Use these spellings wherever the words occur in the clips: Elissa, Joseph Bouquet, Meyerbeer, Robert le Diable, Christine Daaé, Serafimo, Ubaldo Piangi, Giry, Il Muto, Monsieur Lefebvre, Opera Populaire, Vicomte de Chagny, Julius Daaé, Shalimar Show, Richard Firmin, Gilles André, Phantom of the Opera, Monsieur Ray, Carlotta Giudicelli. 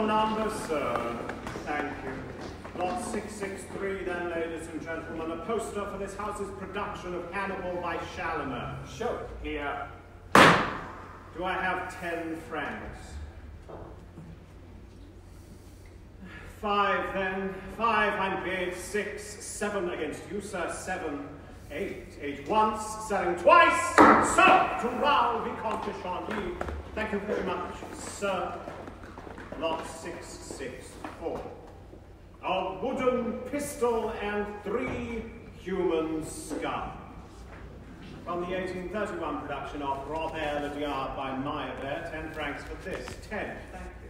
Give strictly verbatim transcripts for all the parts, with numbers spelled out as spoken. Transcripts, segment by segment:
your number, sir. Thank you. Lot six six three, then, ladies and gentlemen. A poster for this house's production of Hannibal by Shalimar. Show it. Here. Do I have ten francs? Five, then. Five, I'm paid. Six, seven against you, sir. Seven, eight. Eight once, selling twice. Sir, to Raoul Vicomte de Chagny. Thank you very much, sir. Lot six six four. A wooden pistol and three human skulls. From the eighteen thirty-one production of Robert le Diable by Meyerbeer, ten francs for this. Ten, thank you.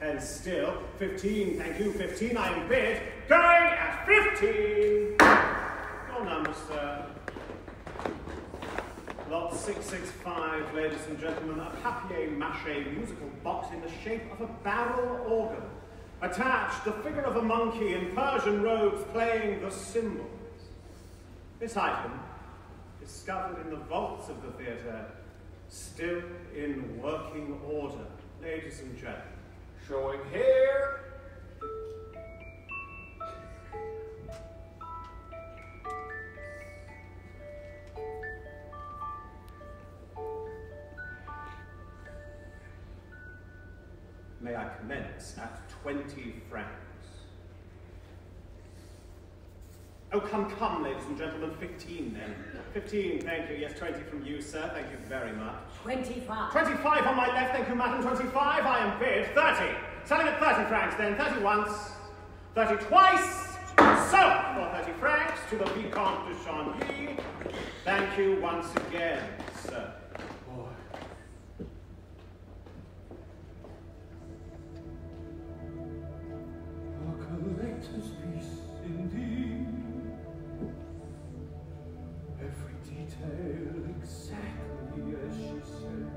Ten still. Fifteen, thank you. Fifteen, I am bid. Going at fifteen. Your number, sir. Lot six six five, ladies and gentlemen, a papier-mâché musical box in the shape of a barrel organ. Attached, the figure of a monkey in Persian robes playing the cymbals. This item, discovered in the vaults of the theatre, still in working order, ladies and gentlemen. Showing here. May I commence at twenty francs? Oh, come, come, ladies and gentlemen, fifteen then. Fifteen, thank you. Yes, twenty from you, sir. Thank you very much. Twenty-five. Twenty-five on my left, thank you, madam. Twenty-five, I am bid. Thirty. Selling at thirty francs then. Thirty once. Thirty twice. So, for thirty francs to the Vicomte de Chagny. Thank you once again, sir. Collector's piece indeed. Every detail exactly as she said.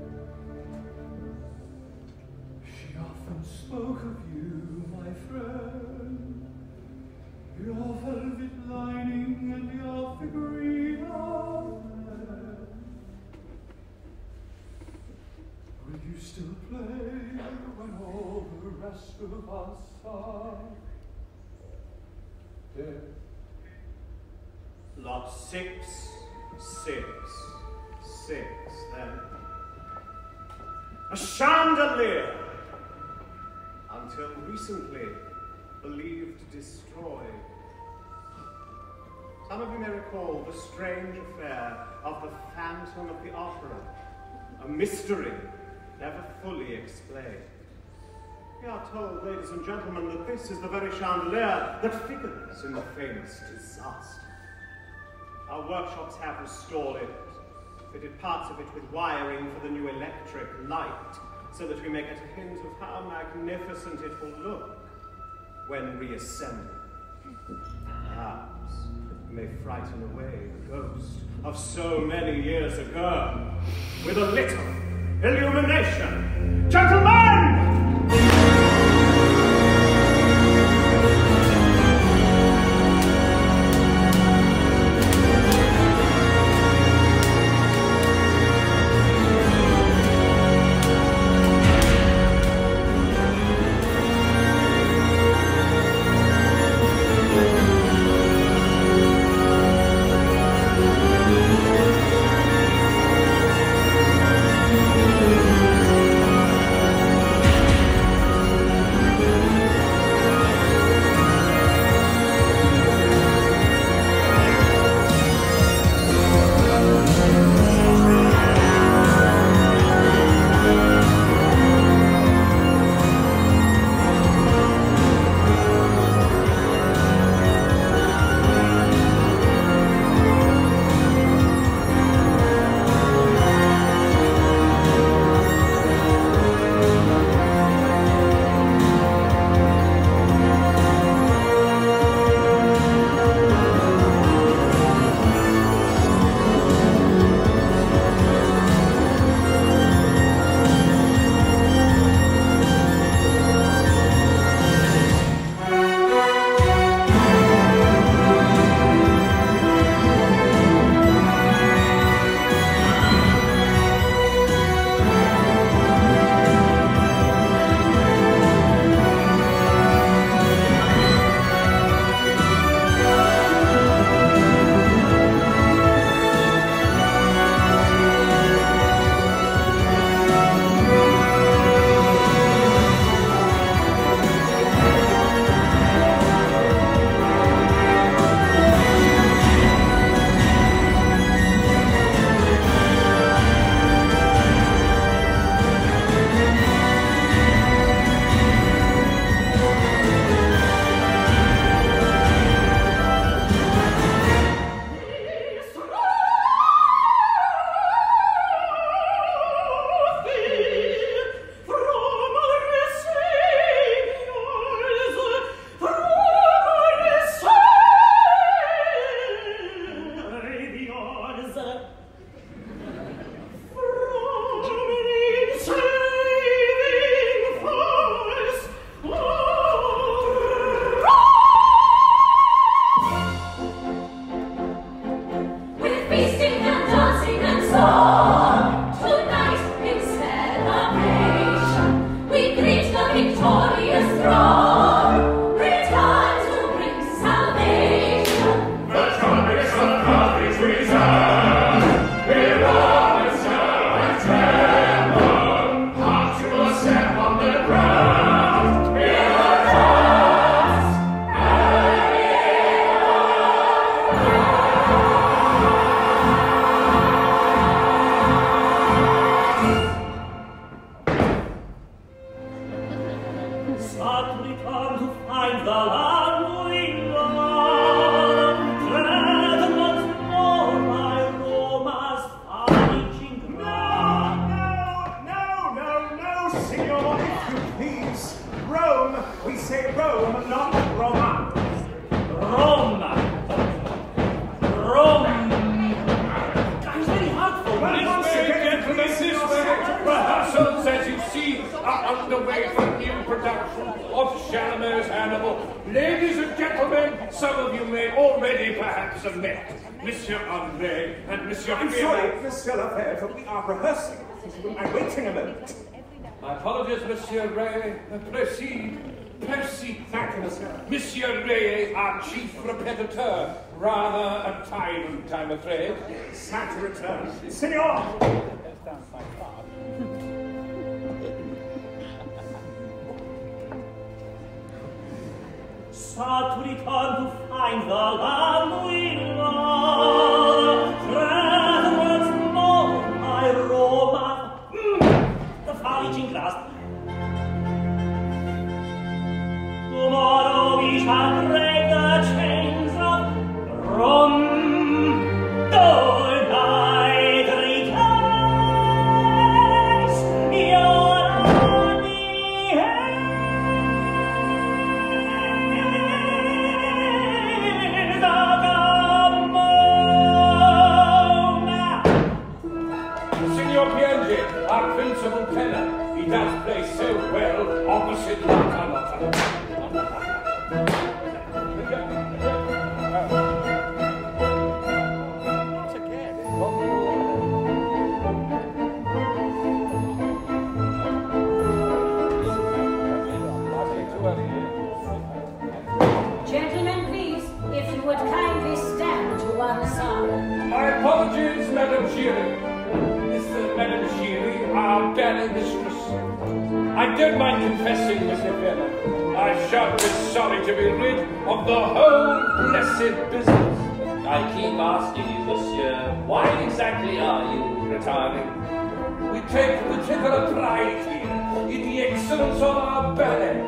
She often spoke of you, my friend. Your velvet lining and your figurine of men. Will you still play when all the rest of us are? Yeah. Lot six, six, six, then. A chandelier, until recently believed destroyed. Some of you may recall the strange affair of the Phantom of the Opera, a mystery never fully explained. We are told, ladies and gentlemen, that this is the very chandelier that figures in the famous disaster. Our workshops have restored it, fitted parts of it with wiring for the new electric light, so that we may get a hint of how magnificent it will look when reassembled. Perhaps it may frighten away the ghost of so many years ago with a little illumination. Gentlemen! Monsieur Ray, proceed, proceed. Thank you, Monsieur. Monsieur Ray is our chief repetiteur. Rather a tyrant, I'm afraid. Sad return. Senor! Sad return to find the land we love. Tread once more, my Roma. Mm, the foraging grass. Tomorrow we shall break the chains of Rome. Though thy three times your army is Agama. Signor Piangi, our principal tenor, he does play so well opposite Carlotta. I don't mind confessing, Mister Lefebvre, I shall be sorry to be rid of the whole blessed business. I keep asking you, Monsieur, why exactly are you retiring? We take particular pride here in the excellence of our ballet.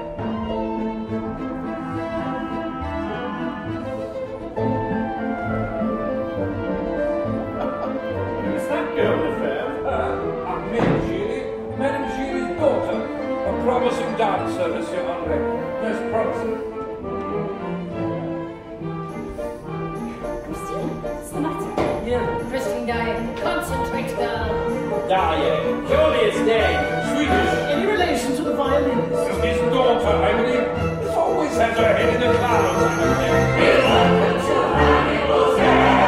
Promising dancer, Monsieur André. There's promising. Christine, what's the matter? Yeah. Christine Daaé, concentrate, girl. Daaé, Julius Daaé, Swedish. Any relation to the violinist? His daughter, I believe. She's always had her head in the clouds. We'll have to animals, yes.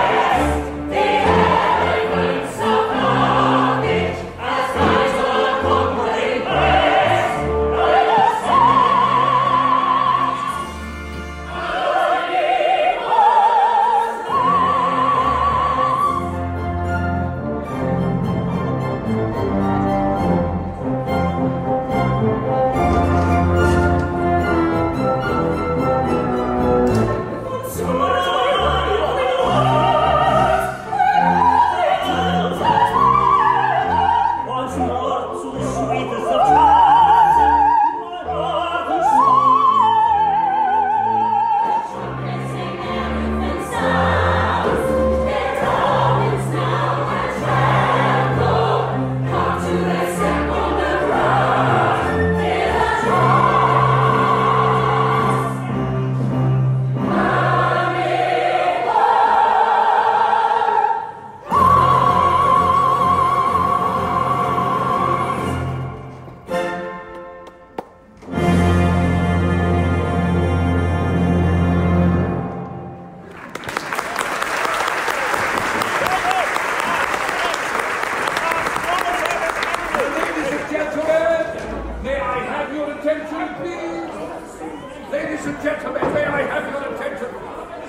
Ladies and gentlemen, may I have your attention?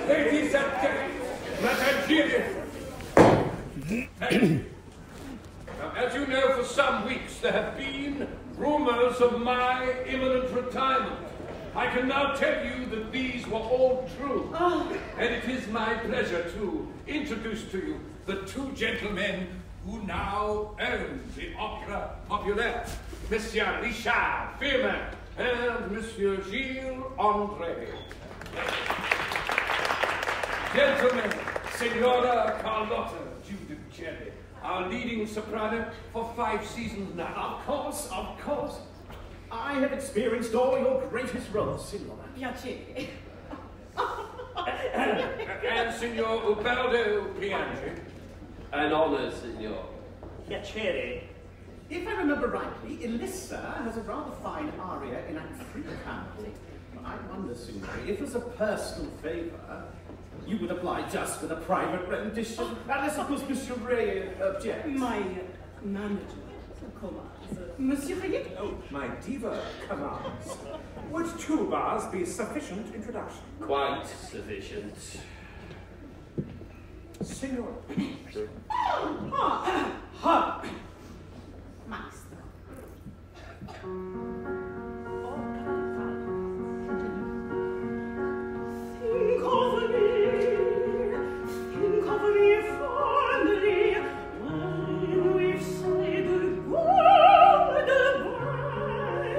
Ladies and gentlemen, Madame Gilles. Now, as you know, for some weeks there have been rumors of my imminent retirement. I can now tell you that these were all true. Oh. And it is my pleasure to introduce to you the two gentlemen who now own the Opera Populaire, Monsieur Richard Firmin and Monsieur Gilles André. Gentlemen, Signora Carlotta Giudicelli, our leading soprano for five seasons now. Of course, of course. I have experienced all your greatest roles, Signora. Piacere. and, and Signor Ubaldo Piangi. An honor, Signor. Piacere. If I remember rightly, Elissa has a rather fine aria in Act three currently. I wonder, Signora, if as a personal favour, you would apply just for the private rendition. Oh. Unless, of course, Monsieur Ray objects. My uh, manager commands. Monsieur Ray? Oh, my diva commands. Would two bars be sufficient introduction? Quite sufficient. Signora. Oh, ah, ha! Maestro. Think of me, think of me fondly, when we've said goodbye. Remember me, every so often, promise me.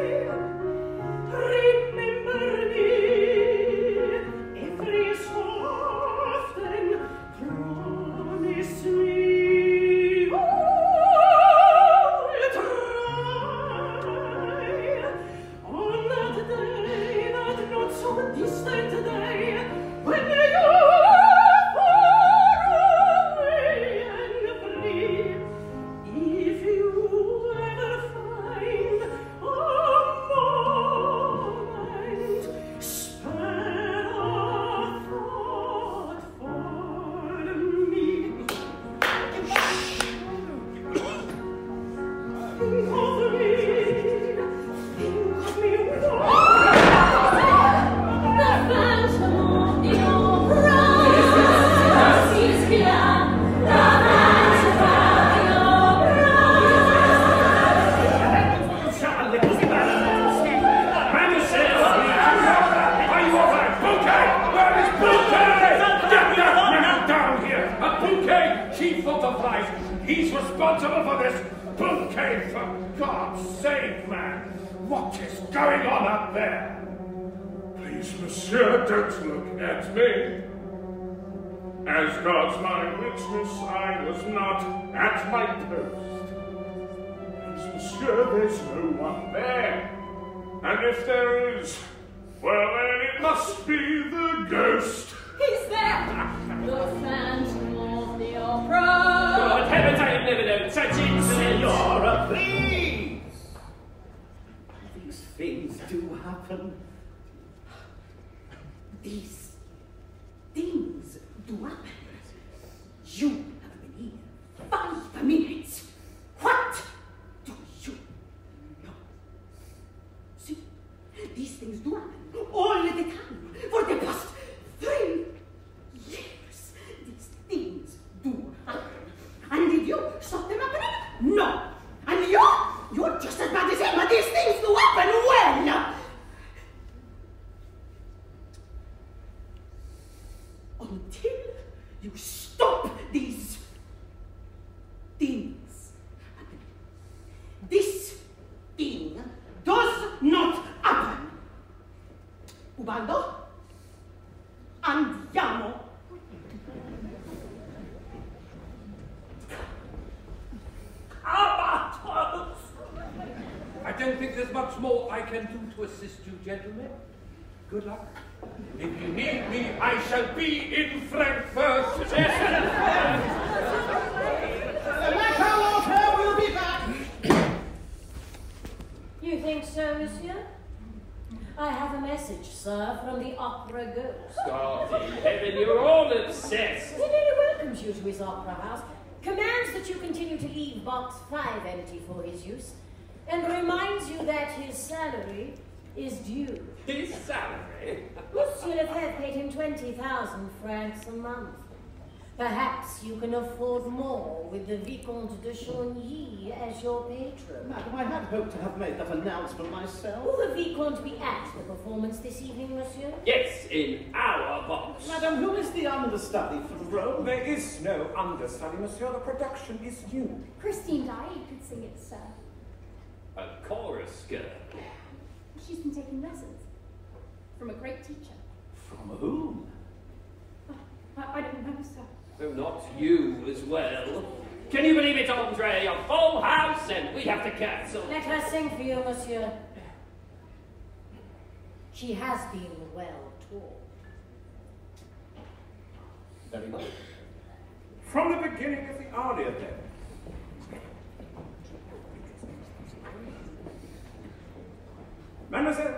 Good luck. If you need me, I shall be in Frankfurt. Carlotta will be back. You think so, monsieur? I have a message, sir, from the opera ghost. God in heaven, you're all obsessed. He really welcomes you to his opera house, commands that you continue to leave box five empty for his use, and reminds you that his salary is due. His salary? Monsieur Lefebvre paid him twenty thousand francs a month. Perhaps you can afford more with the Vicomte de Chagny as your patron. Madam, I had hoped to have made that announcement myself. Will the Vicomte be at the performance this evening, monsieur? Yes, in our box. Madam, who is the understudy for the role? There is no understudy, monsieur. The production is new. Christine Daaé could sing it, sir. A chorus girl. She's been taking lessons. From a great teacher. From whom? I, I don't know, sir. Oh, not you as well. Can you believe it, André? A full house and we have to cancel. Let her sing for you, monsieur. She has been well taught. Very well. From the beginning of the aria, then. Mademoiselle.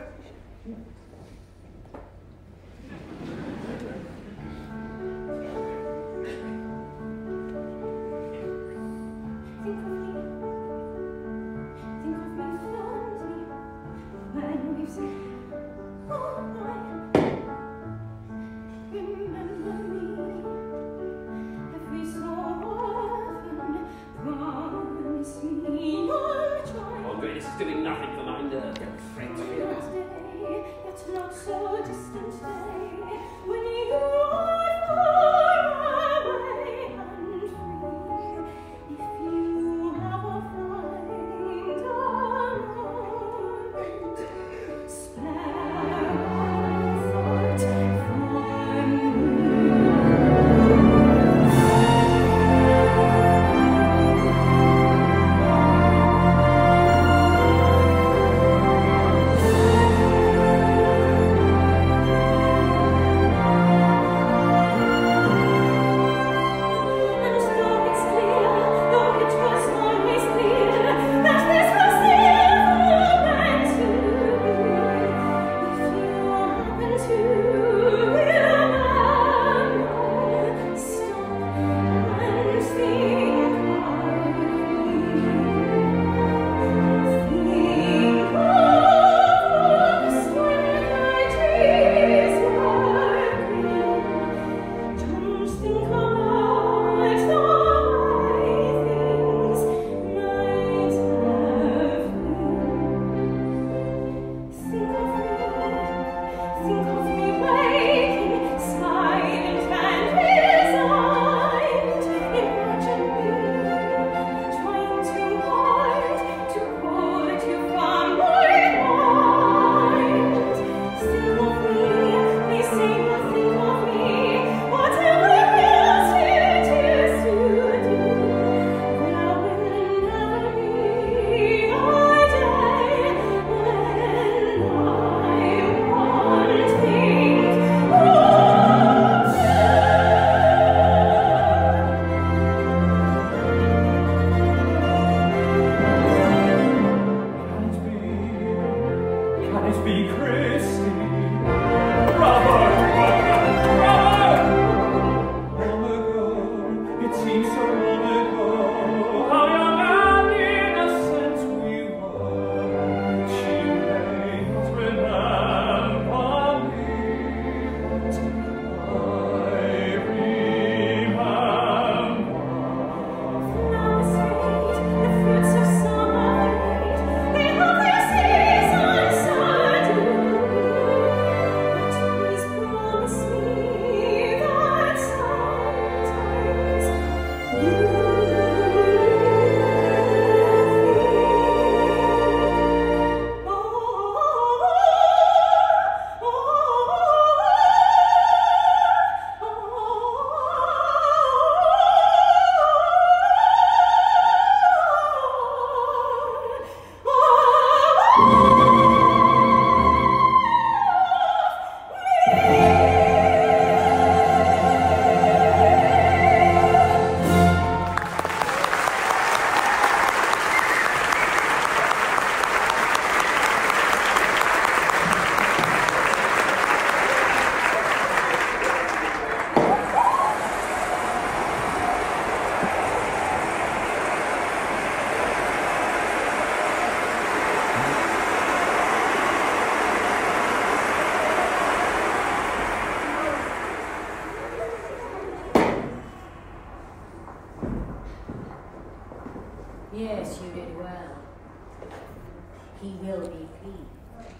will be pleased.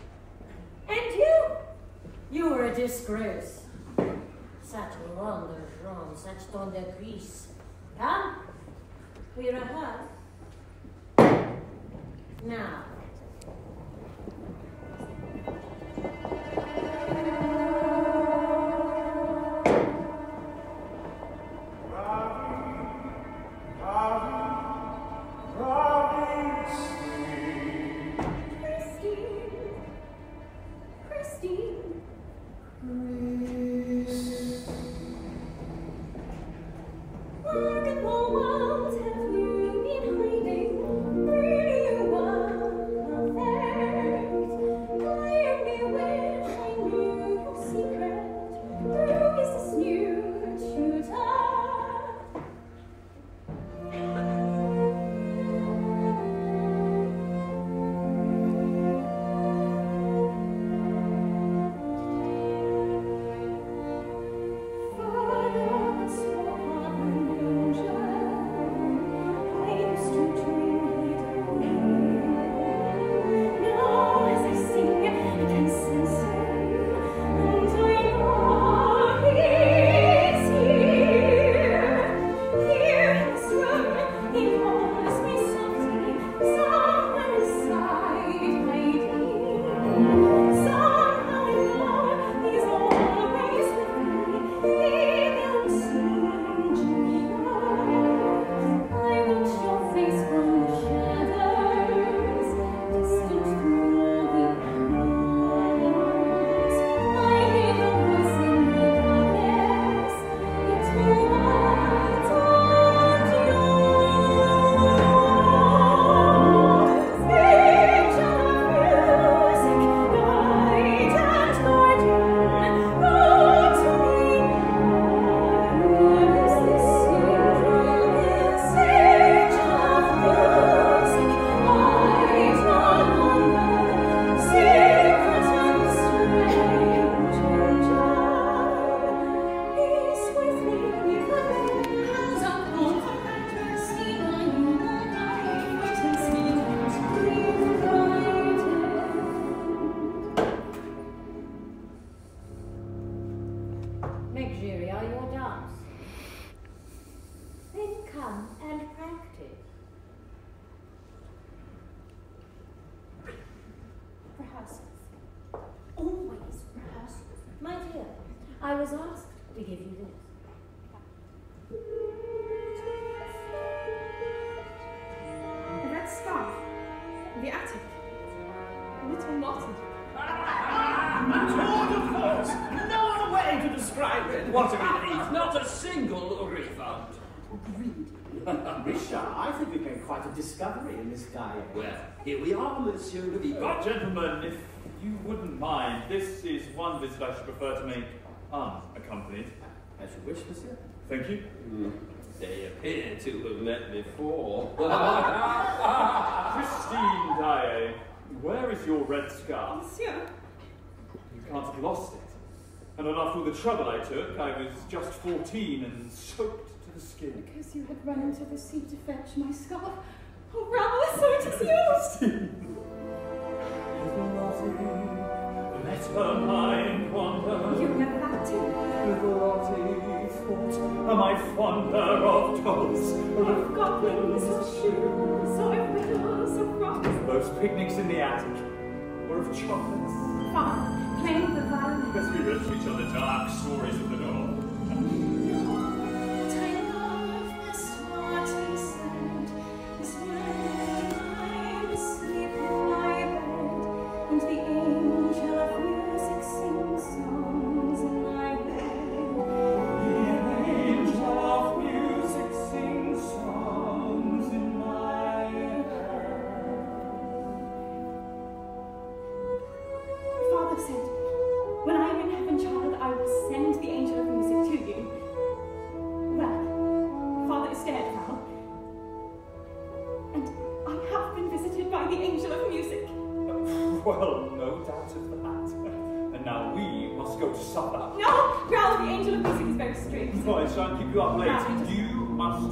And you, you were a disgrace. Such wonder, Jean, such ton de gris. Come, we rehearse. Now. But gentlemen, if you wouldn't mind, this is one visit I should prefer to make unaccompanied. As you wish, monsieur. Thank you. Mm. They appear to have met before. Christine Daaé, where is your red scarf? Monsieur. You can't have lost it. And then after all the trouble I took, I was just fourteen and soaked to the skin. Because you had run into the sea to fetch my scarf. Oh, bravo, so it is used! Let her mind wander. You never have to. Little Lottie thought, am I fonder of dolls? I've got wings of shoes, I've willows of rocks. Those picnics in the attic, or of chocolates. Fun, playing the violin. As we read to each other dark stories of the dawn.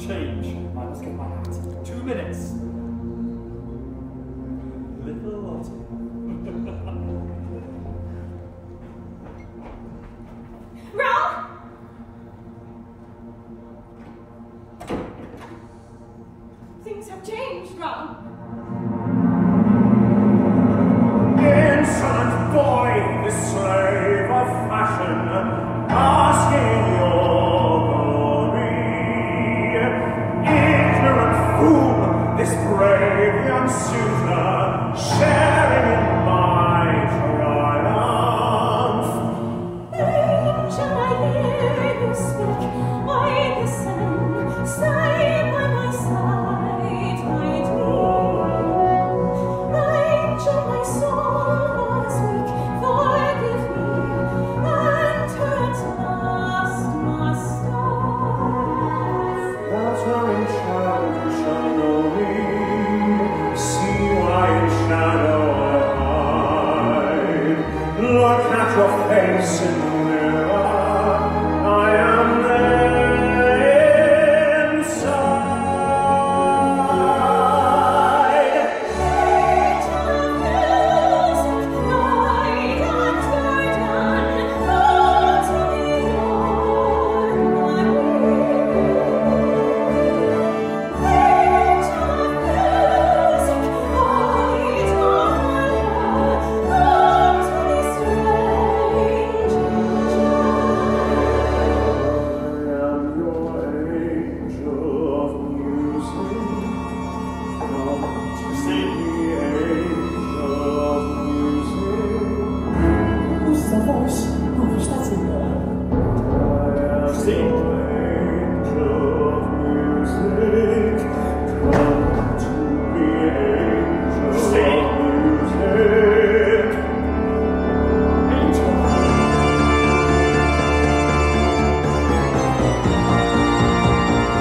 Change. I must get my hat. Two minutes. Little Lottie. drum. Ancient boy, the slave of fashion, asking your glory. Ignorant fool, this brave young suitor, sharing in my triumph. Angel, I hear you speak. I listen, stay by my side, my dream. Angel, my soul. Look at your face in the mirror, I am there inside. Eight of music, night after dawn, holding me on my way. Eight of music, night on my way.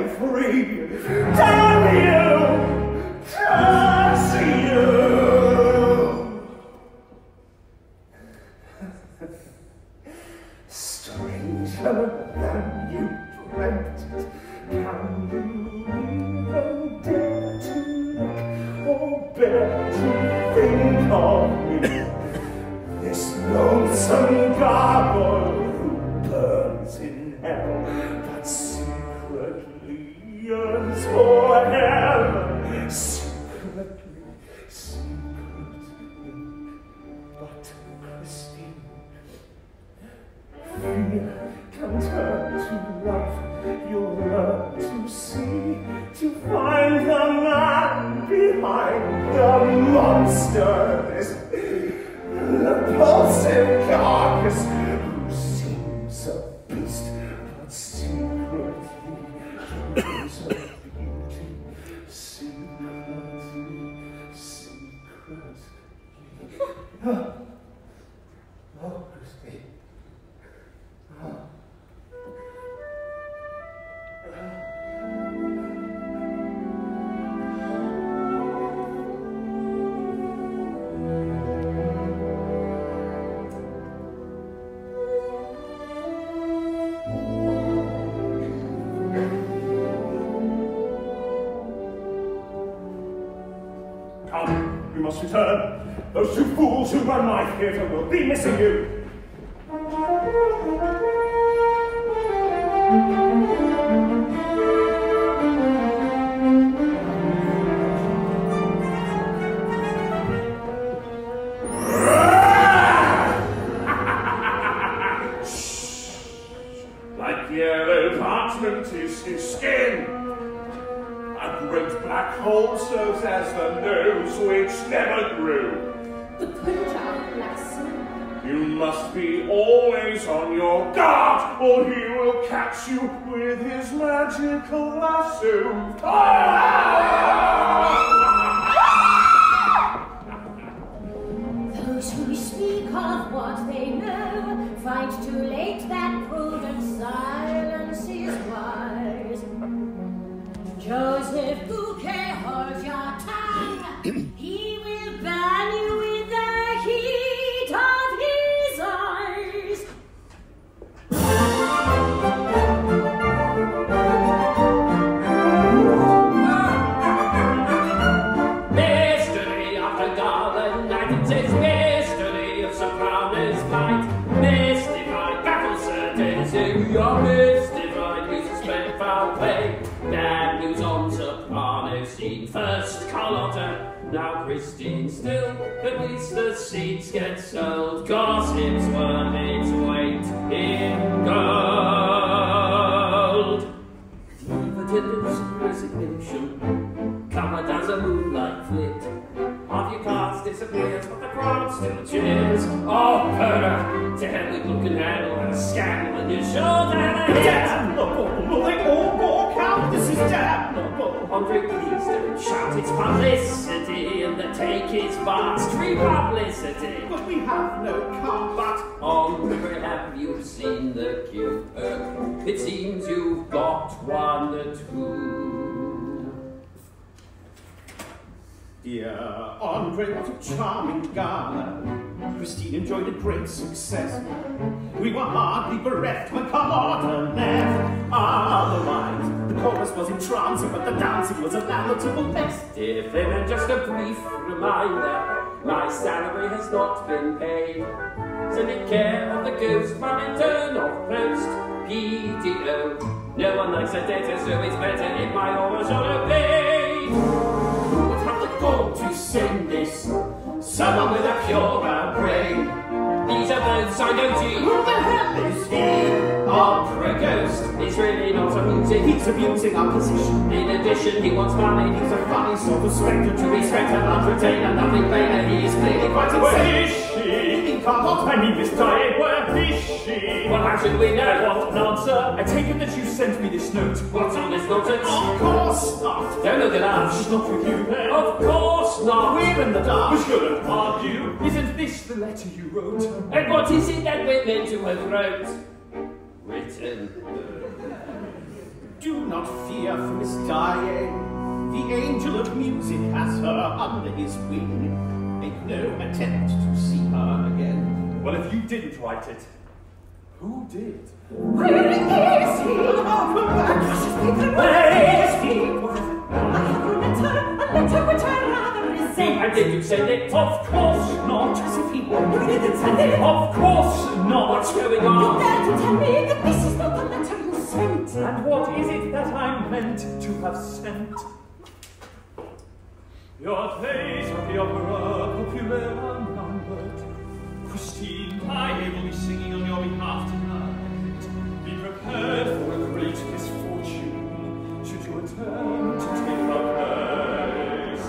me free. Damn you! Curse you! Stranger than you dreamt it, can you even dare to look or bear to think of me? This lonesome gargoyle who burns in hell, yearns for heaven, secretly, secretly. But Christine, fear can turn to love. You'll learn to see, to find the man behind the monster. This repulsive carcass who seems a beast, but secretly. Is a beauty, secretly, secretly. No, no, Christine. No. Return. Those two fools who run my theatre will be missing you. Like yellow parchment is his skin. A great black hole serves as the nose which never grew. The punjab, bless you. You must be always on your guard, or he will catch you with his magical lasso. Those who speak of what they know find too late that prudent silence is wise. Joseph Bouquet, hold your tongue. He will burn you with the heat of his eyes. Mystery of the garden night, it is mystery of Sir Crowley's flight. Mystified battle certains in your mystified music spent foul play. Bad news on Sir Parnell's scene. First Carlotta, now Christine. Still, at least the seats get sold. Gossips were made to wait in gold. Leave attendance and resignation. Covered as a moonlight flit. Half your cards disappears, but the crowd still cheers. Opera, to hell with look and handle and scandal, and you sure that it is. This is damnable. Hundred please don't shout. It's publicity, and the take is vast. Free publicity, but we have no car. But on the way, have you seen the queue? Uh, it seems you've got one or two. Dear Andre, what a charming gala! Christine enjoyed a great success. We were hardly bereft when Carlotta left. Otherwise, the chorus was entrancing, but the dancing was a lamentable mess. Dear Finn, just a brief reminder, my salary has not been paid. Sending care of the ghost, my return of post, P D O. No one likes a debtor, so it's better if my orders are obeyed. Who would have the gold to send this? Someone with a purer brain. These are those I don't see. Who the hell is he? Opera ghost. He's really not amusing. He's abusing our position. In addition, he wants money. He's a funny sort of spectre to respect and not retain and nothing vainer. He is clearly quite insane. Where is she? What I mean, Miss Daaé, where is she? Well, how should we know? What an answer. I take it that you sent me this note. What's on this nonsense? Of course not. Don't look at us. She's not with you. Of course not. We're in the dark. We shouldn't argue. Isn't this the letter you wrote? And what is it that went into her throat? Written. Do not fear for Miss Daaé. The angel of music has her under his wing. Make no attempt to see her again. Well, if you didn't write it, who did? Where is he? Oh, for my precious people, where is he? I have a letter, a letter which I rather resent. And did you send it? Of course not. Josephine, you didn't send it? Of course not. What's going on? You dare to tell me that this is not the letter you sent. And what is it that I meant to have sent? Your days at the Opera Populaire are numbered. Christine Daaé will be singing on your behalf tonight. Be prepared for a great misfortune should you attempt to take her place.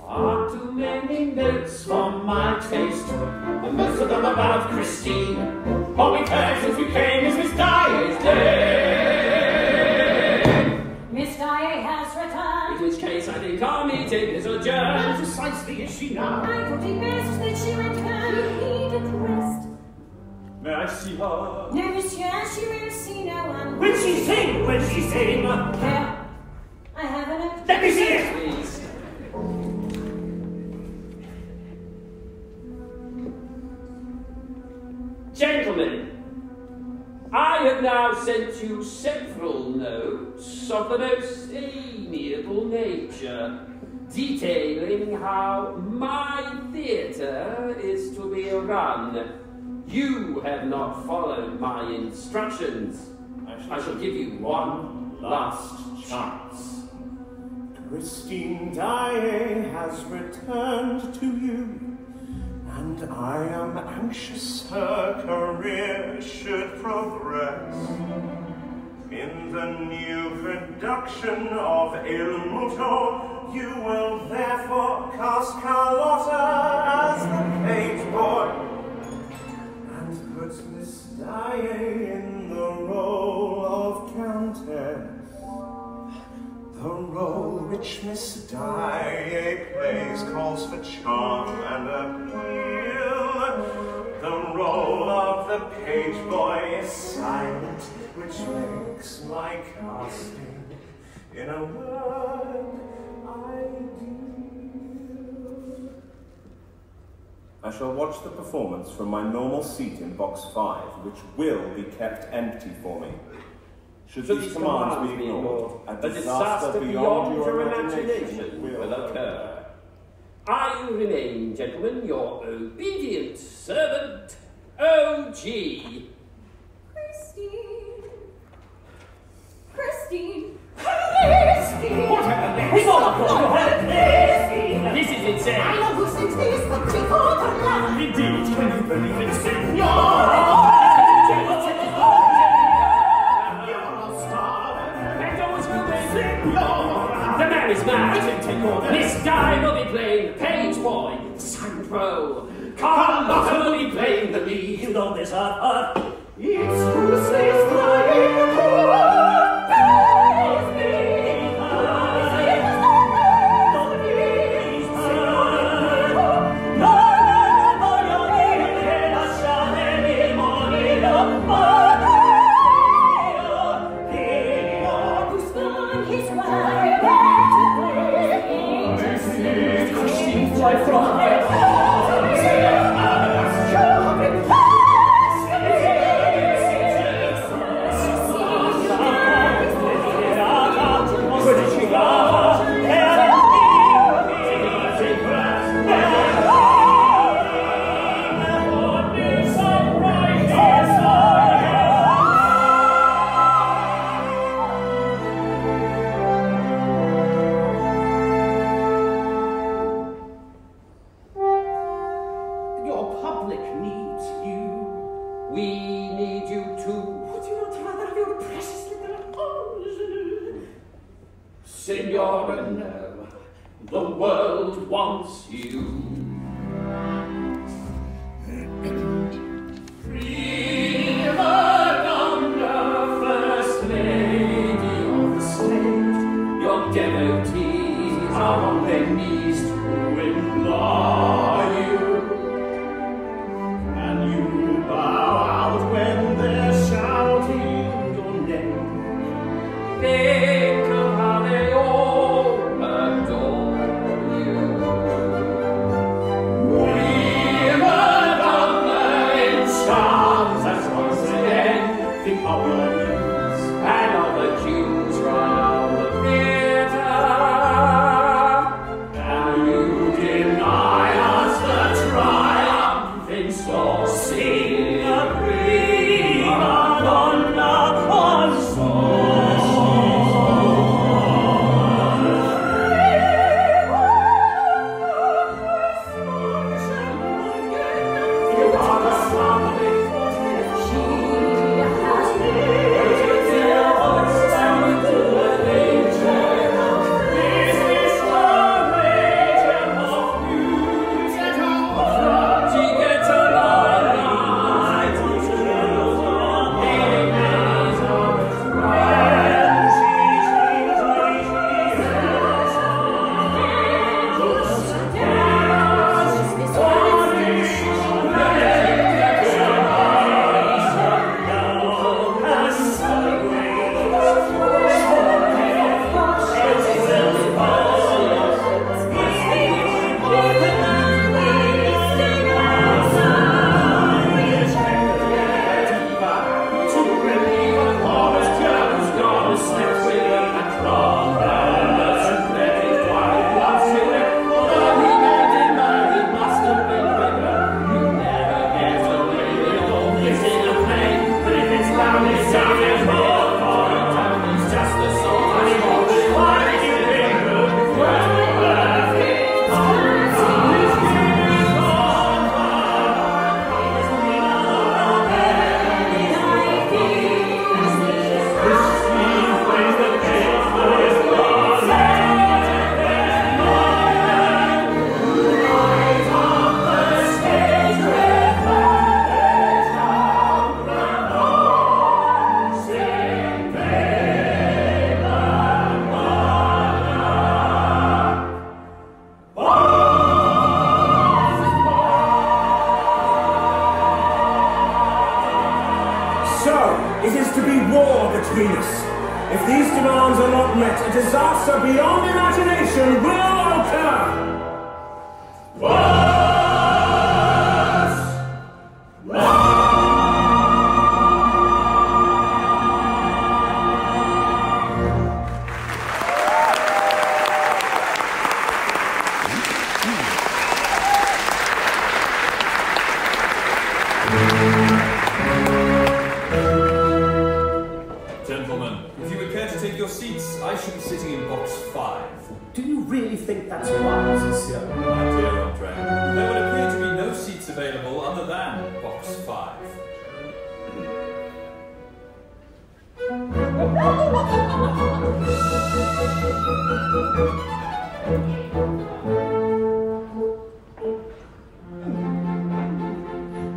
Far too many notes for my taste, and most of them about Christine. All we heard since we came is Miss Daaé's day. Miss Daaé has returned, in which case I think our meeting is adjourned. Precisely is she now? I thought it best that she went home, he did rest. May I see her? No, monsieur, she will see no one. Will she sing? Will she sing? Here, I have a note. Let me see it! Please. Gentlemen, I have now sent you several notes of the most amiable nature, detailing how my theatre is to be run. You have not followed my instructions. I shall give you one last chance. Christine Daaé has returned to you. And I am anxious her career should progress in the new production of Il Muto. You will therefore cast Carlotta as the page boy and put Miss Daaé in the role of Countess, the role which Miss Daaé plays calls for charm and appeal. The role of the page boy is silent, which makes my casting, in a word, ideal. I shall watch the performance from my normal seat in box five, which will be kept empty for me. Should these, these commands, commands be ignored, a disaster, disaster beyond, beyond your imagination will, will occur. I remain, gentlemen, your obedient servant, O G Christine. Christine. Christine. What happened? It's all up on your This is insane. I know who sings this, but before the last. Indeed, when you believe it's in your heart. Is mad. Miss Daaé will be playing the page boy, the silent role. Carlotta will be playing the lead. You know this, huh? It's who says flying the you bow. think that's wise? It's the idea, Andre. There would appear to be no seats available other than box five.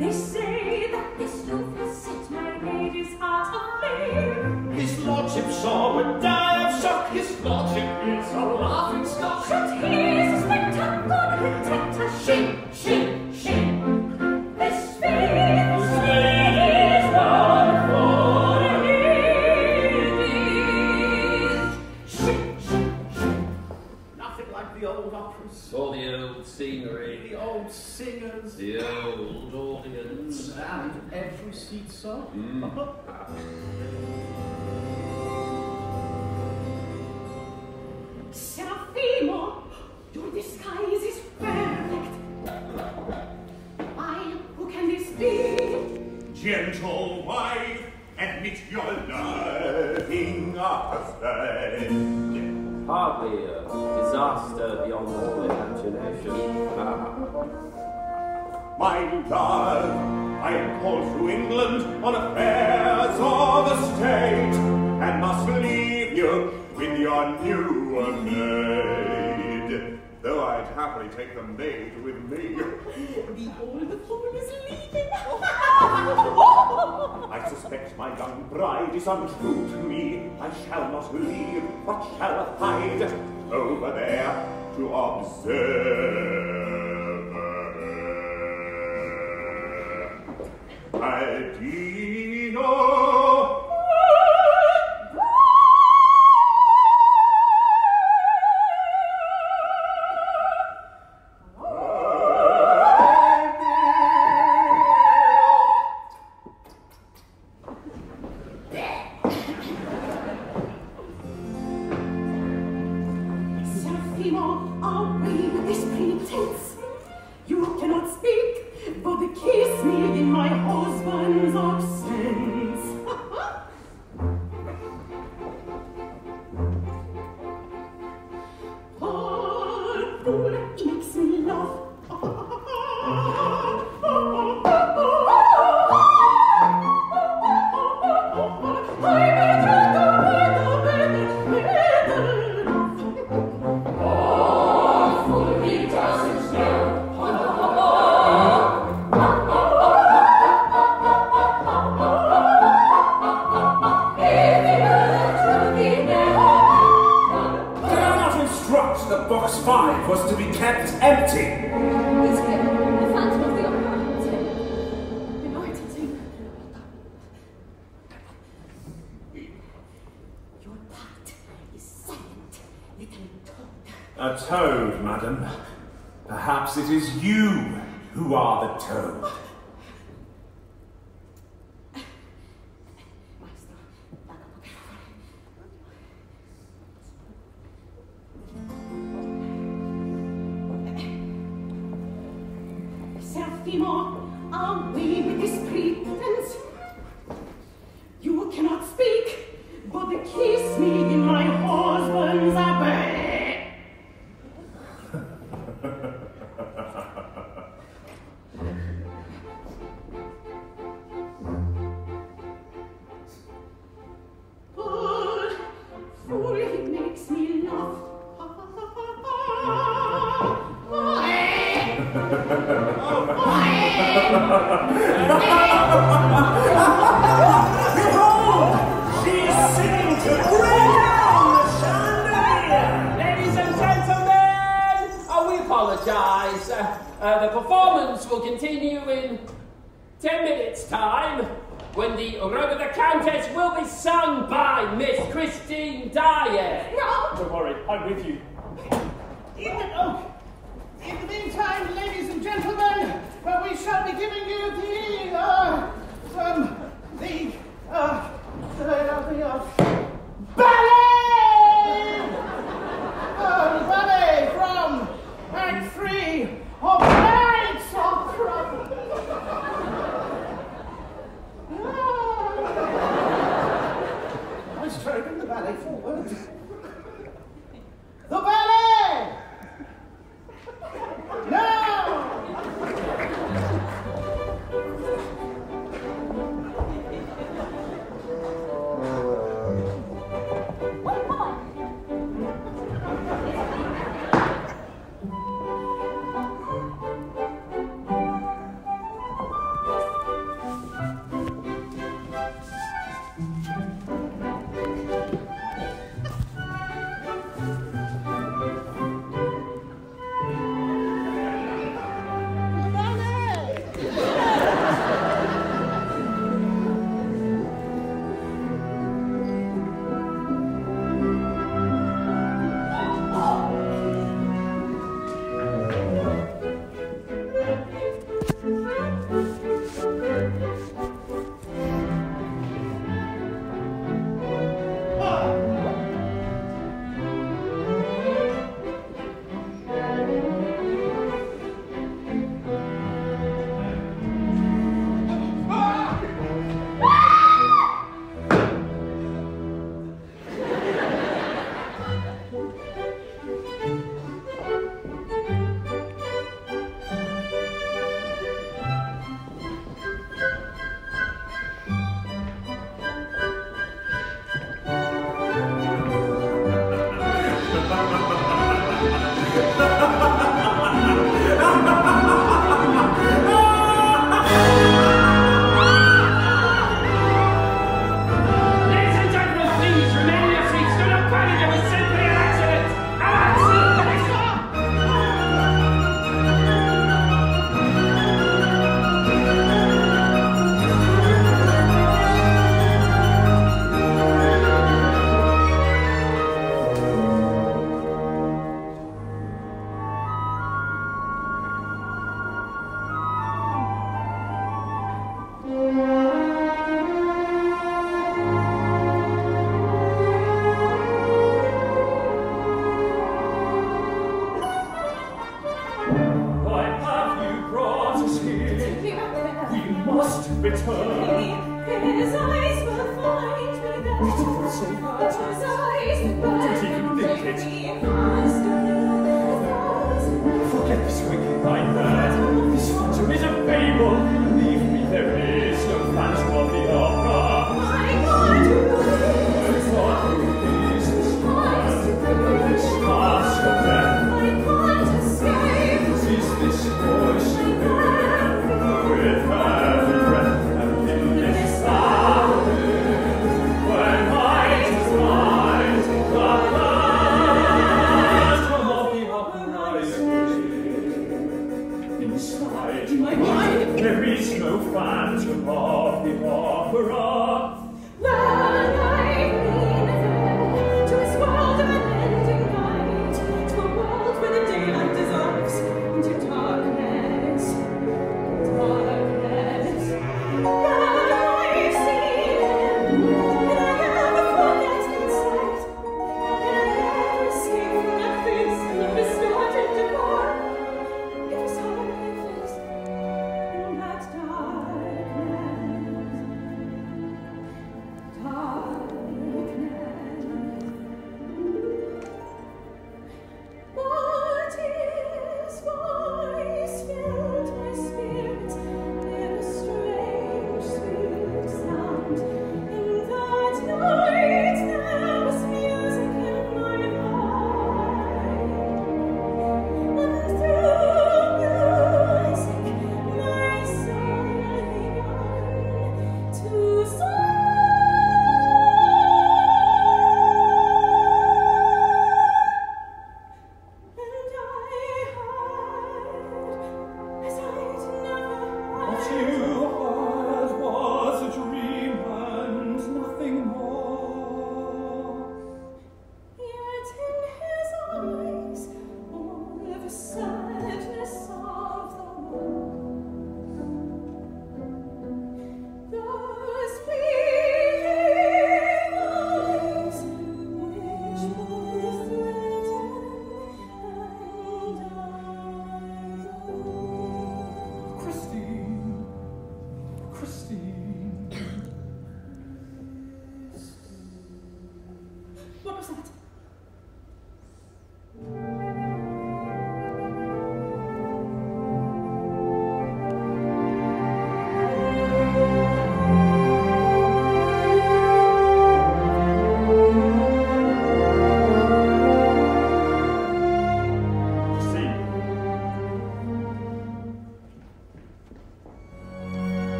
They say that this youth has set my lady's heart aflame. His lordship saw would die of shock. His lordship is a laughing stock. Should he suspect her, God protect her? She, she, she. This faith. All the old scenery, the old singers, the old audience, and every seat song. Mm. Serafimo, your disguise is perfect. Why, who can this be? Gentle wife, admit your loving husband. Hardly a disaster beyond all imagination. My love, I am called to England on affairs of the state, and must leave you with your new maid. Though I'd happily take the maid with me. The old fool is leaving. I suspect my young bride is untrue to me. I shall not leave, but shall hide over there to observe. Adino. The Promise me.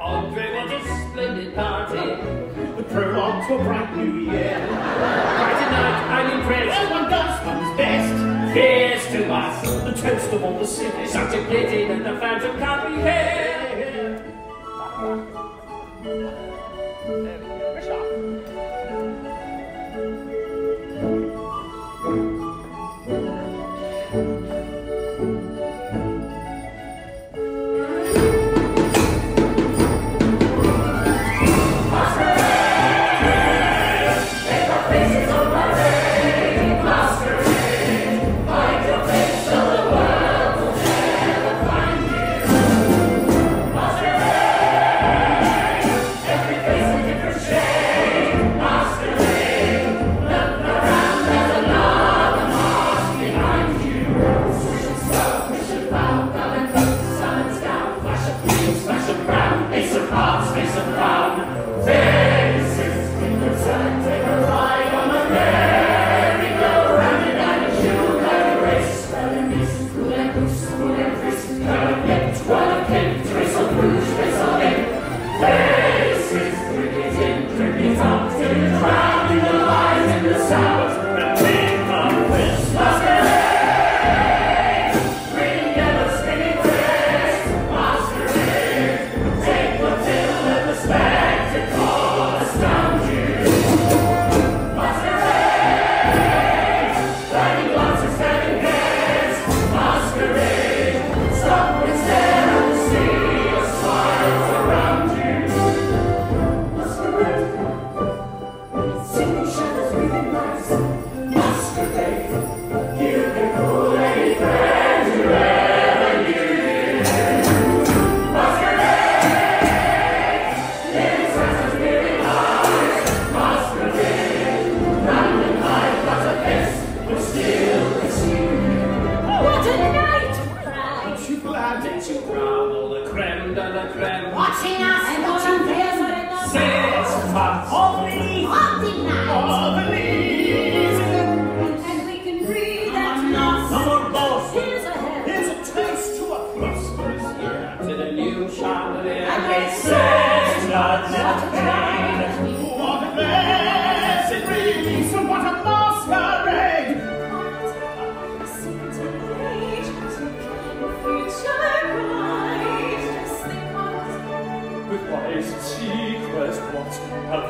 Andre was a splendid party, the prologue to a bright new year. By tonight I'm impressed, as one does one's best. Here's to us, the toast of all the city. Such a pity that the Phantom can't be here.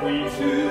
Richard.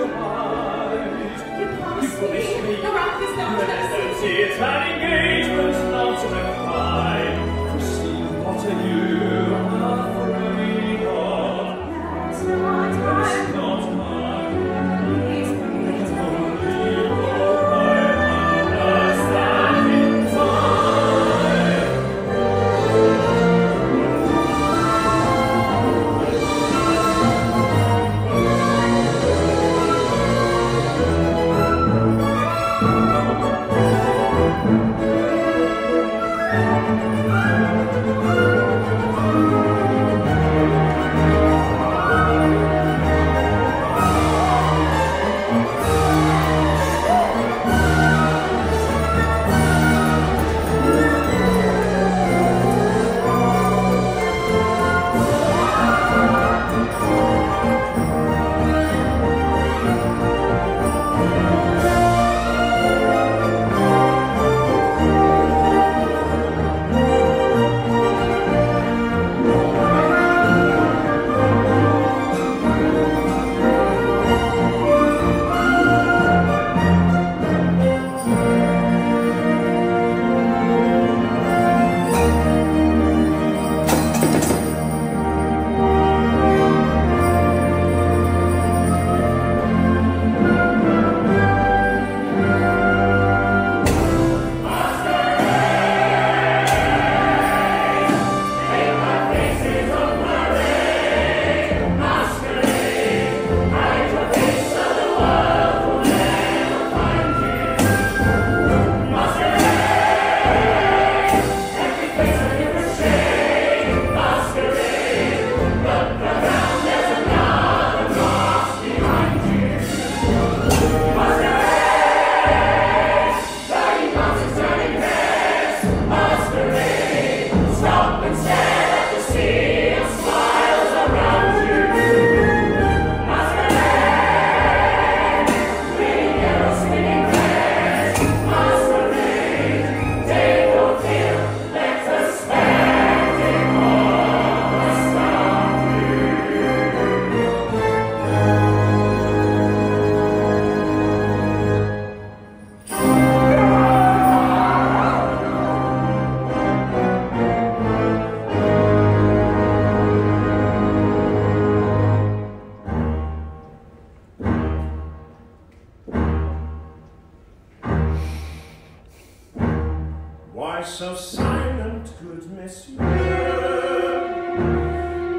so silent, good monsieur?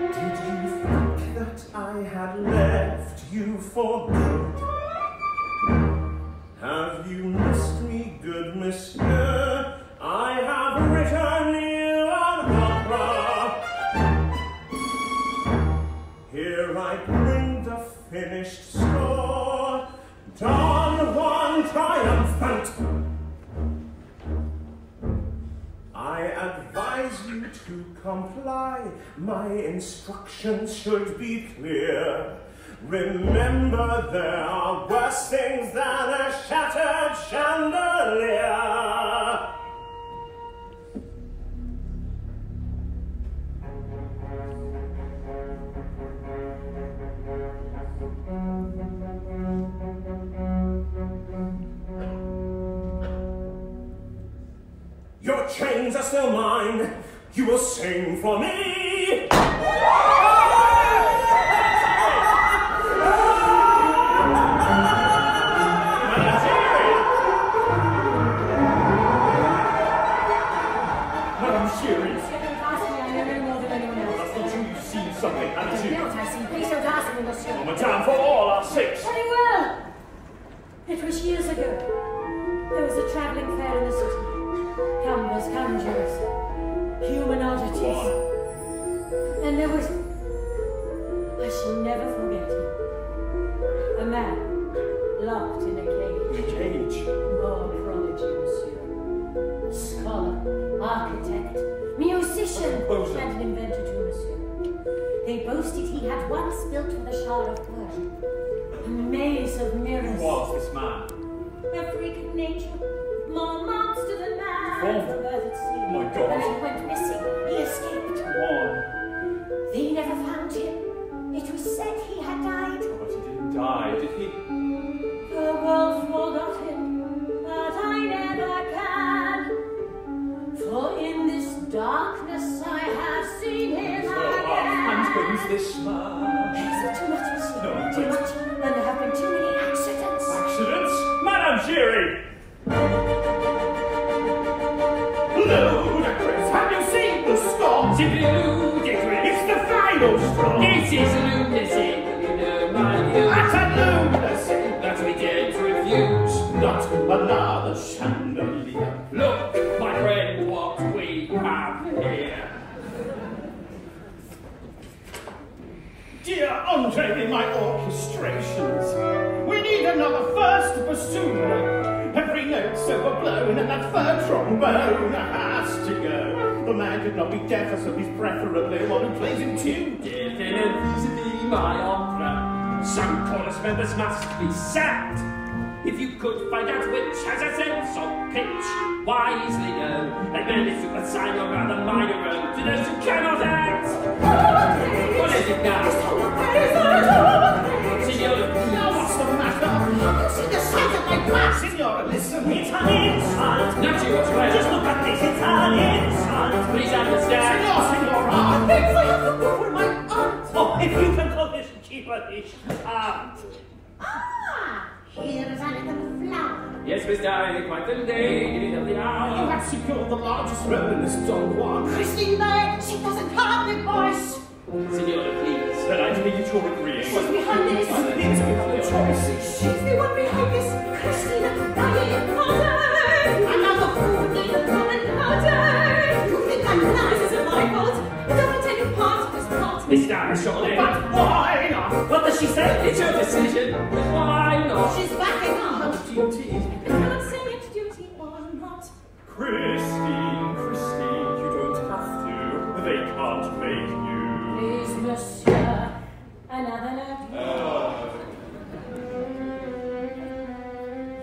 Did you think that I had left you for good? Have you missed me, good monsieur? I have written you an opera. Here I bring the finished score, done one triumphant. I advise you to comply, my instructions should be clear. Remember there are worse things than a shattered chandelier. Your chains are still mine. You will sing for me. Madame Cheery. Second class, I know no more than anyone else. That's not true. You've seen something, haven't you? Not I see. Please don't ask me, monsieur. Oh, madame, for all our sakes. Very well. It was years ago. There was a travelling fair in the city. Cameras, conjures, human oddities. And there was, I shall never forget him, a man locked in a cage. A cage? Oh, prodigy, monsieur. Scholar, architect, musician, and an inventor too, monsieur. They boasted he had once built for the Shah of Persia a maze of mirrors. Who was this man? A freak of nature. More monster than man, oh. From earth at sea. Oh my God. When he went missing, he escaped. Oh. They never found him. It was said he had died. But he didn't die, did he? The world forgot him, but I never can. For in this darkness I have seen him so again. And who's this man? Is it too much, monsieur? No, it's too much. And there have been too many accidents. Accidents? Madame Giry! Ludicrous! Have you seen the storm? Simply ludicrous! It's the final storm! This is lunacy, you know my view. Utter lunacy! That we dare to refuse. Not another chandelier. Look, my friend, what we have here. Dear Andre, in my orchestrations, we need another first bassoon. Every note's overblown, and that third trombone has to go. The man could not be deaf, so he's preferably one who plays in tune. Dear fellow, vis-a-vis my opera, some chorus members must be sacked. If you could find out which has a sense of pitch, wisely know, and then if you assign your rather minor own to those who cannot act. What is it now? Signora, please. What's the matter? See the sight of my glass. Listen, it's an insult! Not you, it's well. Just look at this, it's an insult! Please understand! Senor, senora! I beg for you to go for my aunt! Oh, if you can call this gibberish aunt! Ah! Here's another flower! Yes, Miss Daaé, quite the lady of the hour! You have secured the largest role in this Don Juan! Christine Daaé, she doesn't have the voice! Senora, please, then I believe you will agree. She's behind this! It's another choice! She's the one behind this! Christina Daaé Potter! Another fool named Robert Potter! You think I'm nice, is it my fault? Don't take a part in this plot! Miss Daaé, surely! But why not? What does she say? It's your decision! Why not? She's backing up! How duty! I cannot say it's duty or not. Christine, Christine, you don't have to. They can't make you. Please, monsieur. Another note. Uh.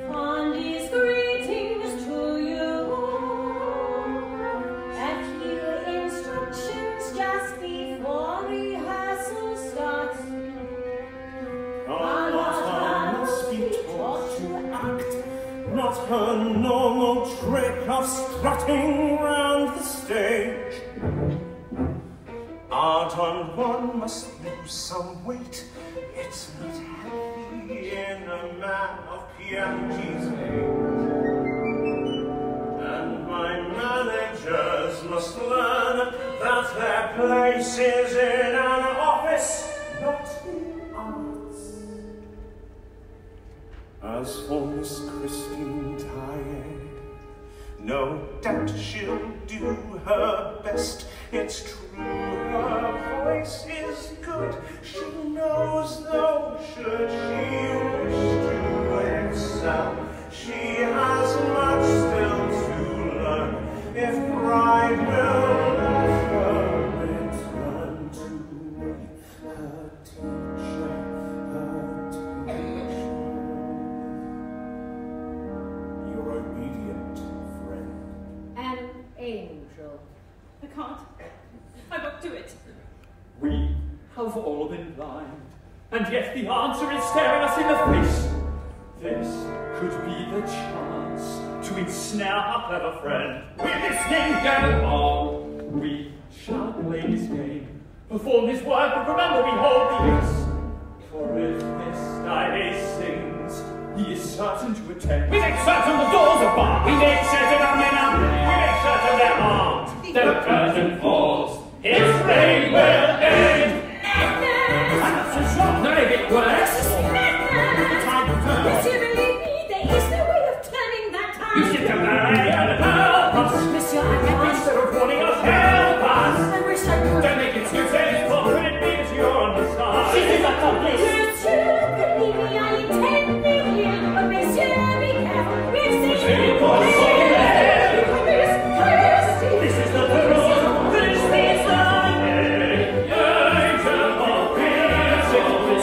Fondest greetings to you. A few instructions just before rehearsal starts. Carlotta must be taught to act, not her normal trick of strutting round the stage. Art on one must lose some weight. It's not healthy in a man of Pianchi's age. And my man teachers must learn that their place is in an office, not in arts. As for Miss Christine Daaé, no doubt she'll do her best. It's true, her voice is good. She knows, though, should she wish to excel, she has much still to learn. If pride will let her return to me, her teacher, her teacher. Your obedient friend. An angel. I can't. I won't do it. We have all been blind, and yet the answer is staring us in the face. This could be the chance to ensnare our clever friend. With this name go on, we shall play this game, perform this work, but remember we hold the ace. For if this Daaé sings, he is certain to attend. We make certain the doors are barred. We make certain our men are men. We make certain they're armed. Then the curtain falls. His reign will end. I'm not so sure. No, it works. Monsieur, believe me, there is no way of turning that time. You should come back and help us. Monsieur, I can't. Instead of warning us, help us. I wish I could. Don't make excuses, for what it means you're on the side. She is not on this. You too, believe me, I intend to be here. But Monsieur, be careful. We've seen you. We've seen you. This is not the rule. This is the name. Angel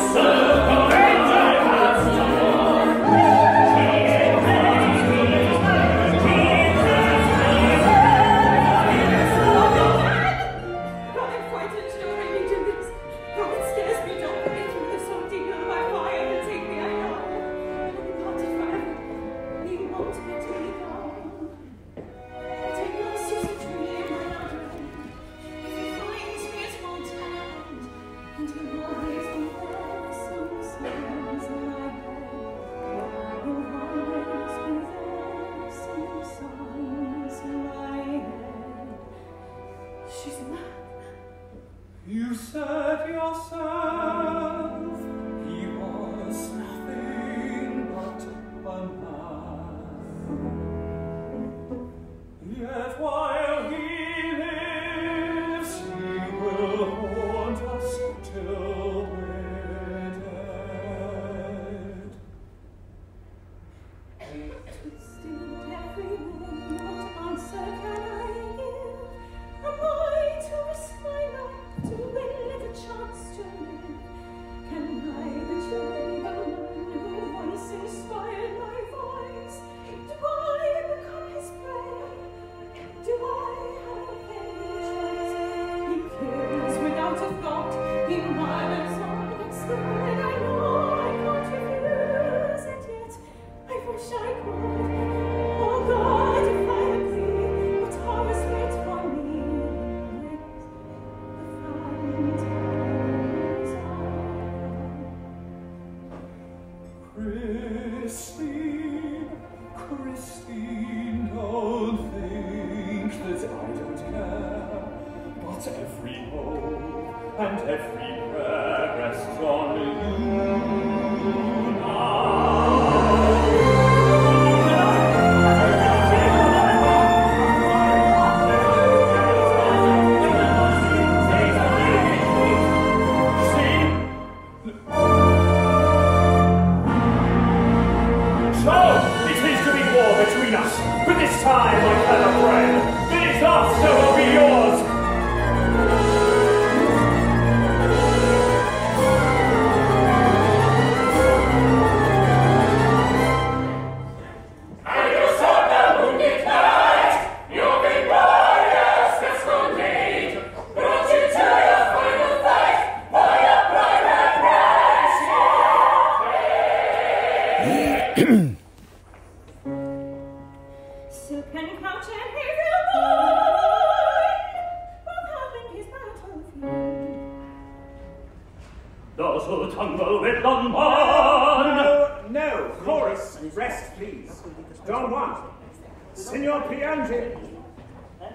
of peace, it is so.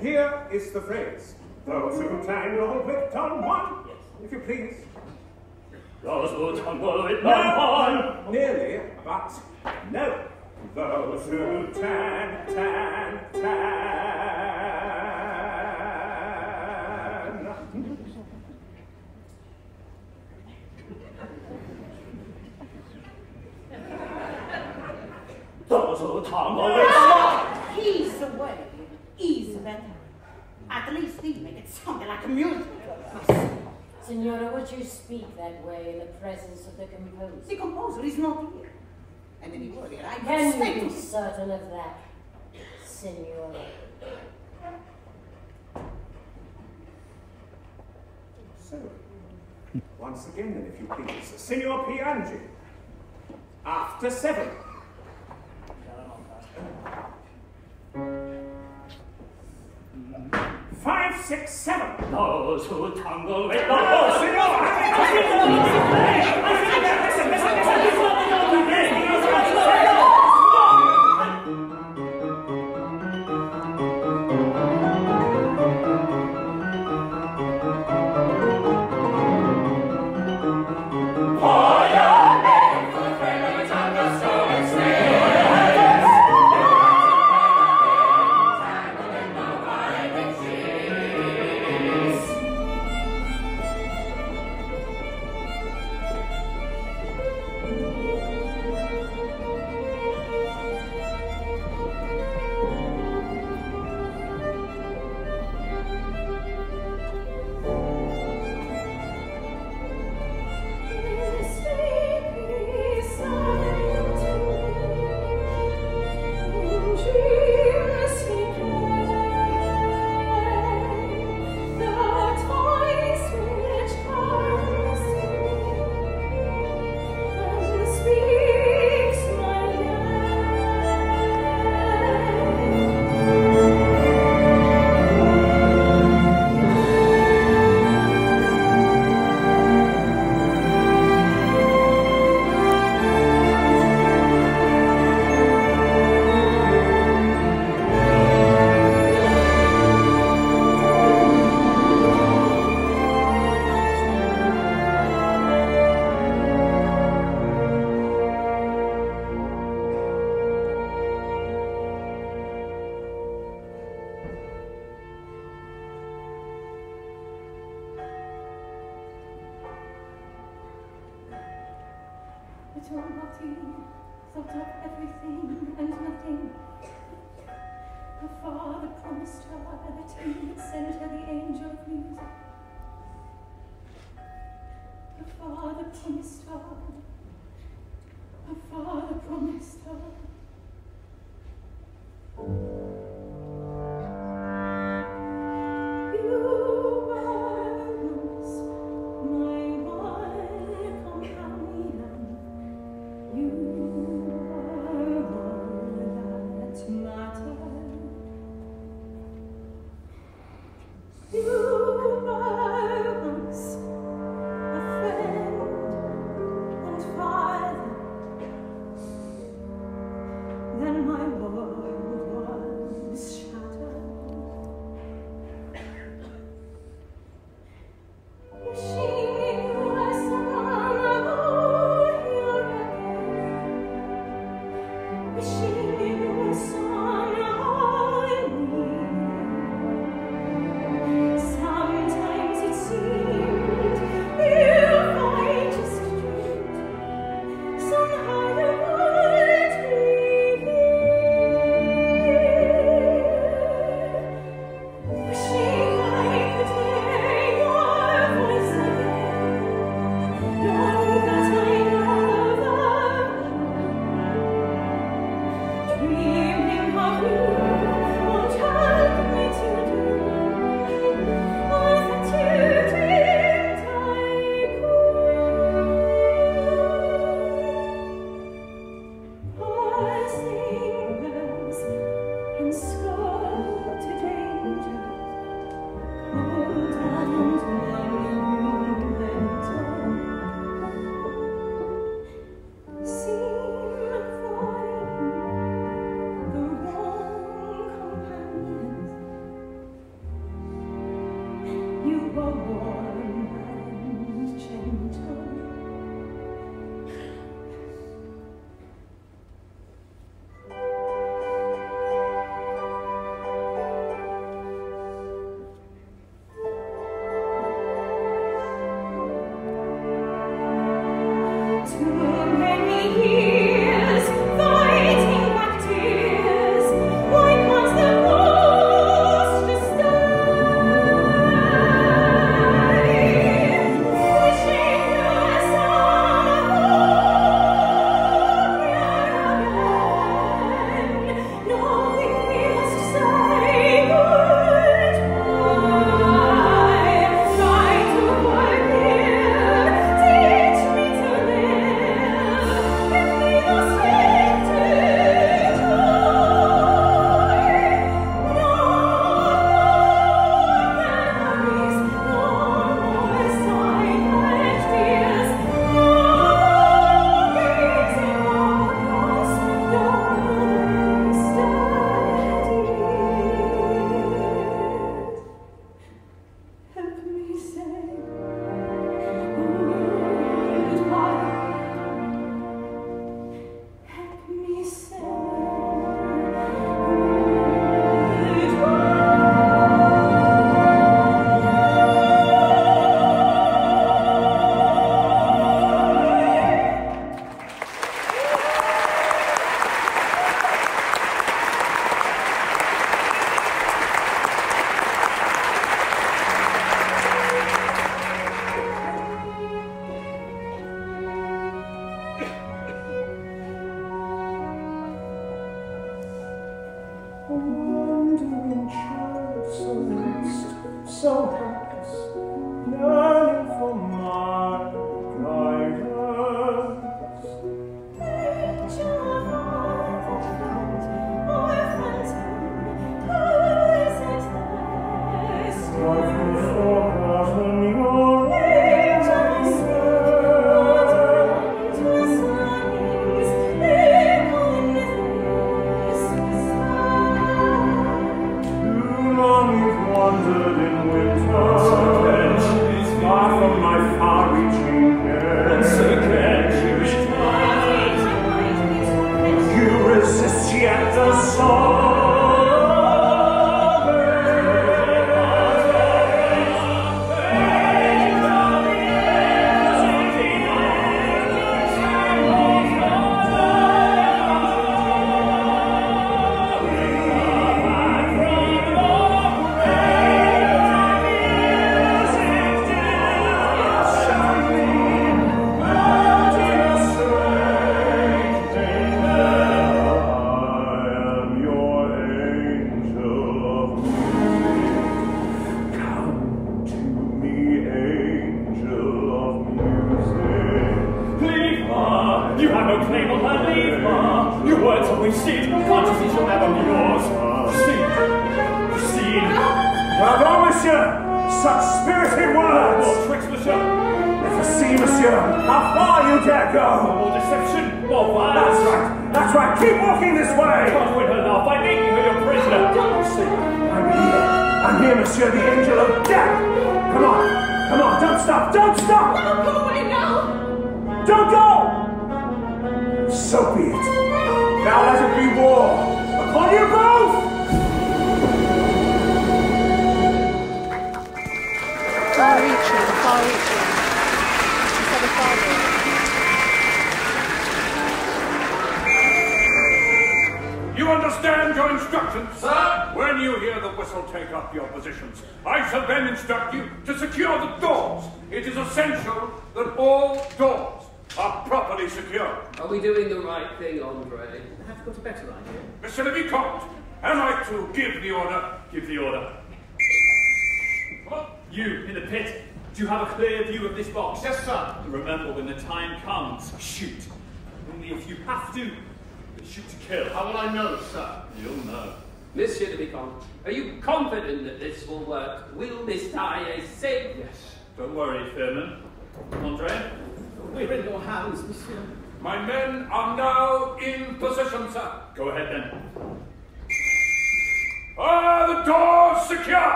Here is the phrase. Those who tangle whipped on one, yes. If you please. Those who tangle whipped on one. Nearly, but no. Those who tan, tan, tan. Those who tangle whipped on one. He's away. Ease better. At least he made it sound like a music. Signora, would you speak that way in the presence of the composer? The composer is not here. And then he would here. I can be him. Certain of that, Signora. So, once again, then, if you please, Signor Piangi, after seven. Five, six, seven. Those who tangle with the horse. Listen, listen, listen, listen, listen. Phantom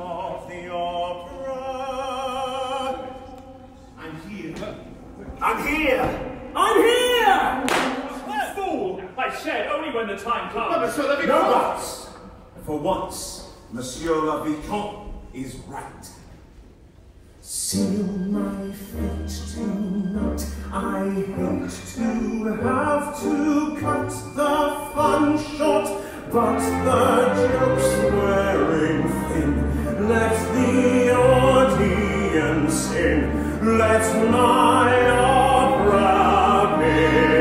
of the Opera. I'm here! I'm here! What a fool! I said only when the time comes. No, Monsieur no buts! For once, Monsieur le Vicomte is right. Seal my fate tonight. I hate to have to cut the fun short, but the joke's wearing thin. Let the audience in. Let my opera begin.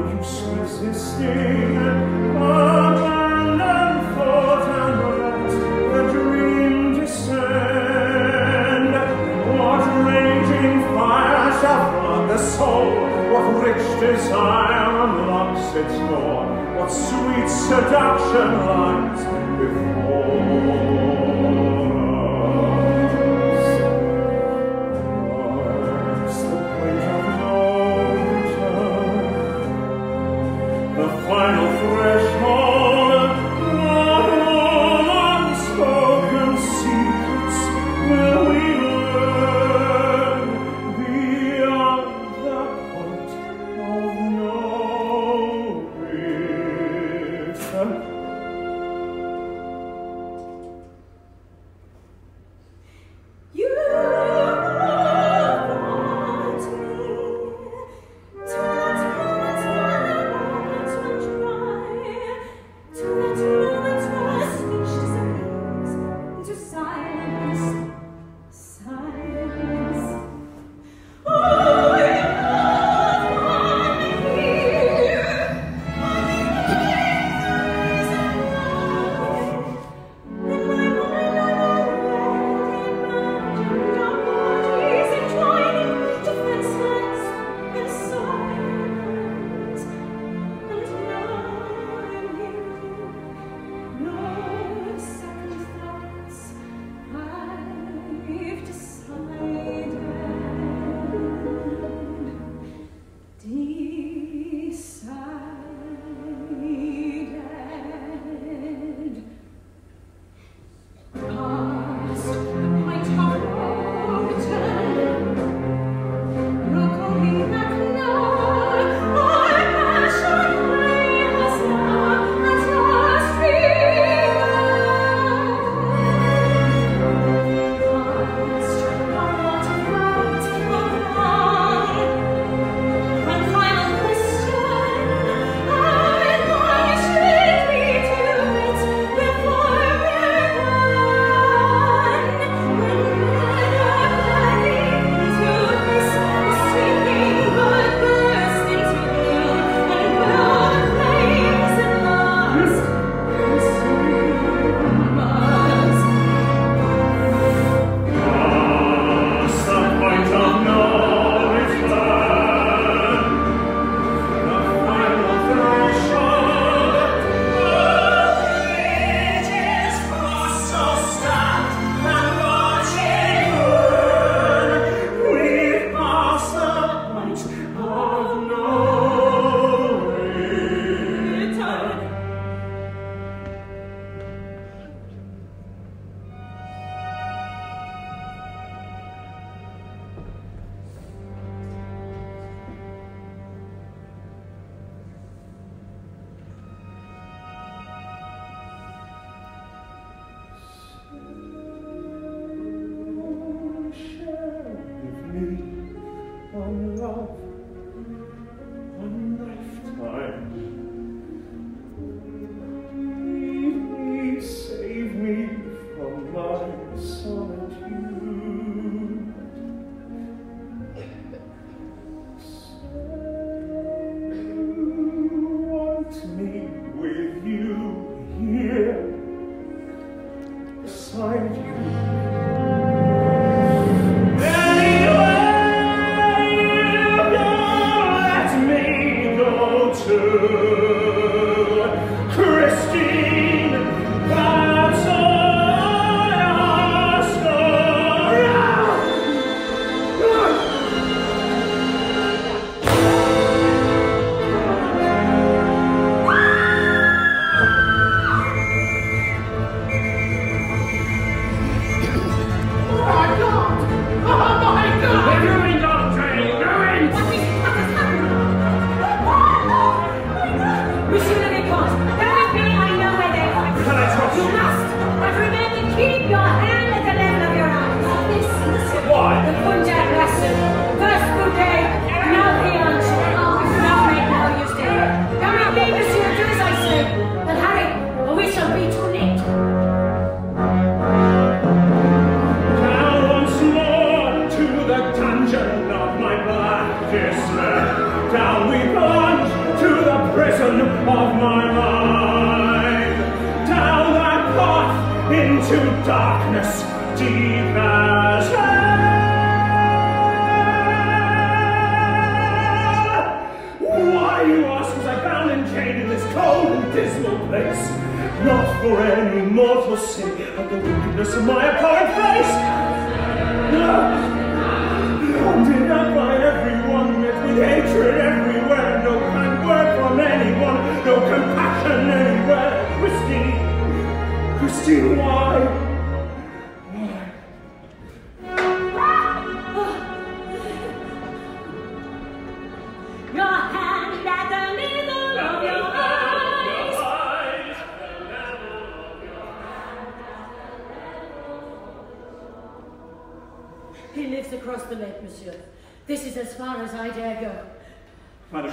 What is happening? of my mind. Down that path into darkness, deep as hell. Why, you ask, was I bound and chained in this cold and dismal place? Not for any mortal sin, but the wickedness of my abhorrent face. No. Hounded up by everyone, met with hatred everywhere. No kind word from anyone, no compassion anywhere. Christine, Christine, why? Why? Your hand at the needle of your eyes. He lives across the lake, monsieur. This is as far as I dare go. Madame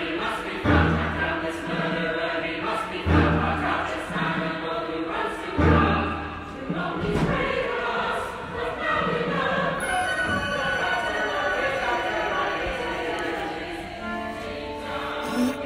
he must be found. Cut down this murderer, he must be found. Cut down this animal who runs to ground. You know he's free of us, but now we know. The rest of our days are for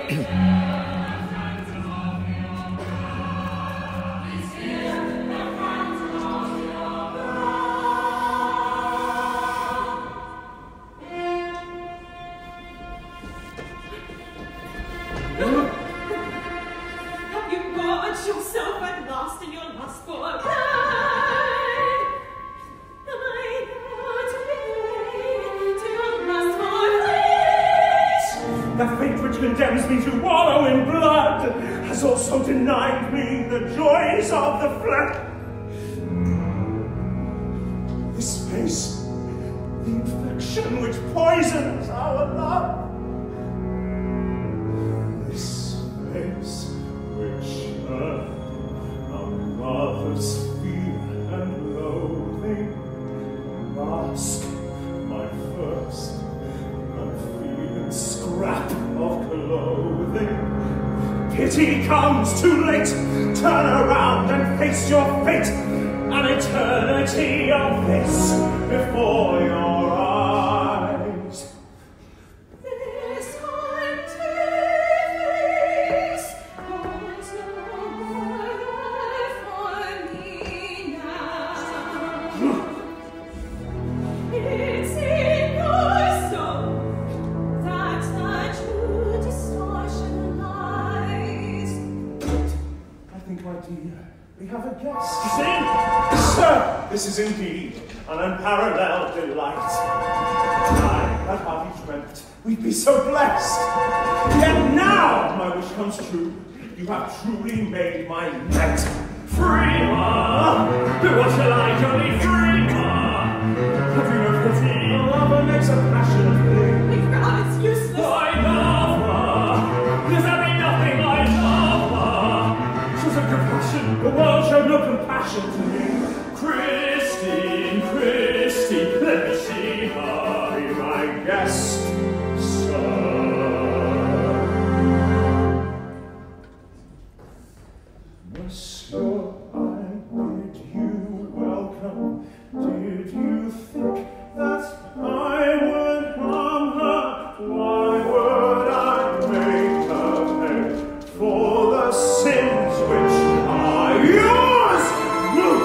the sins which are yours!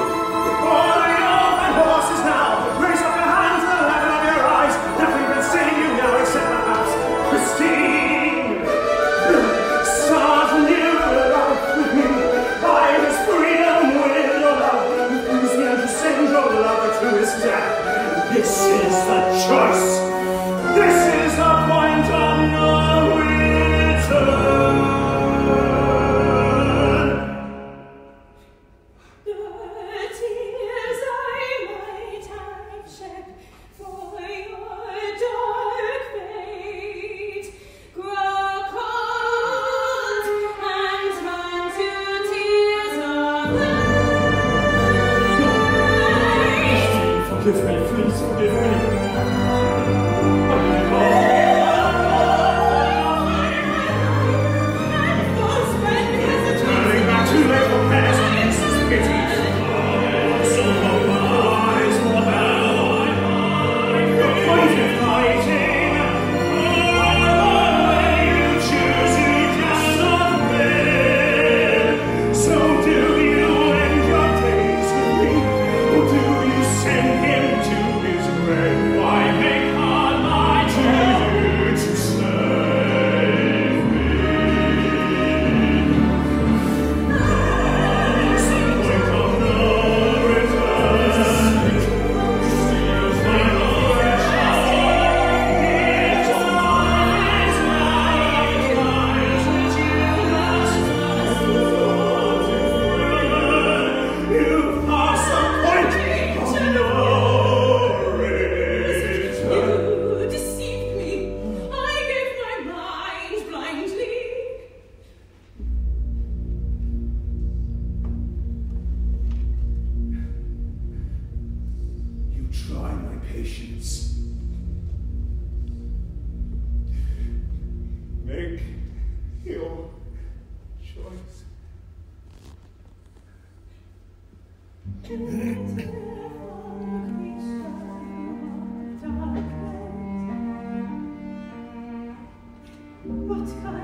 Hide your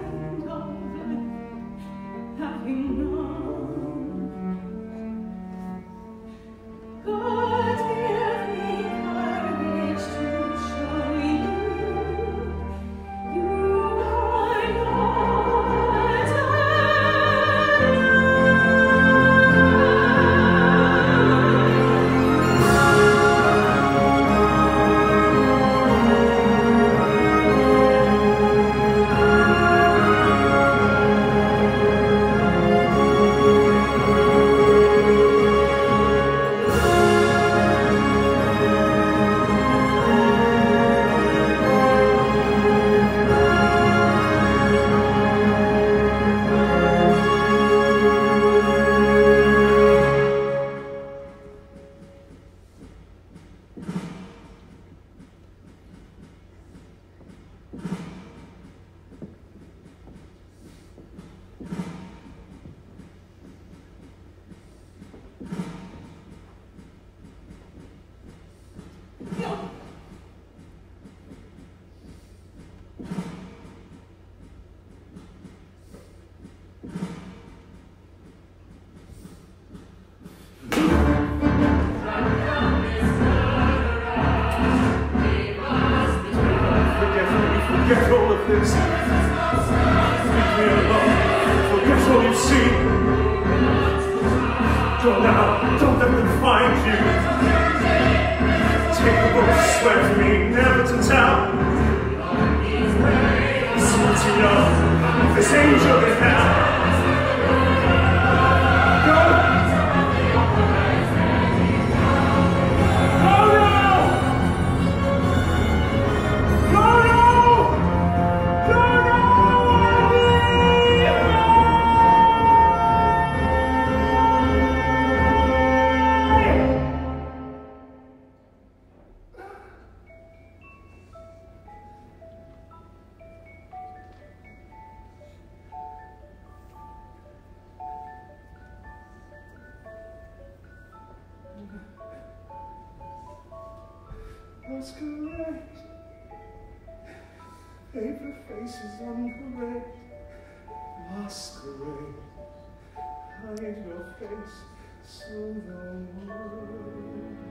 face so the world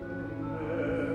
will know.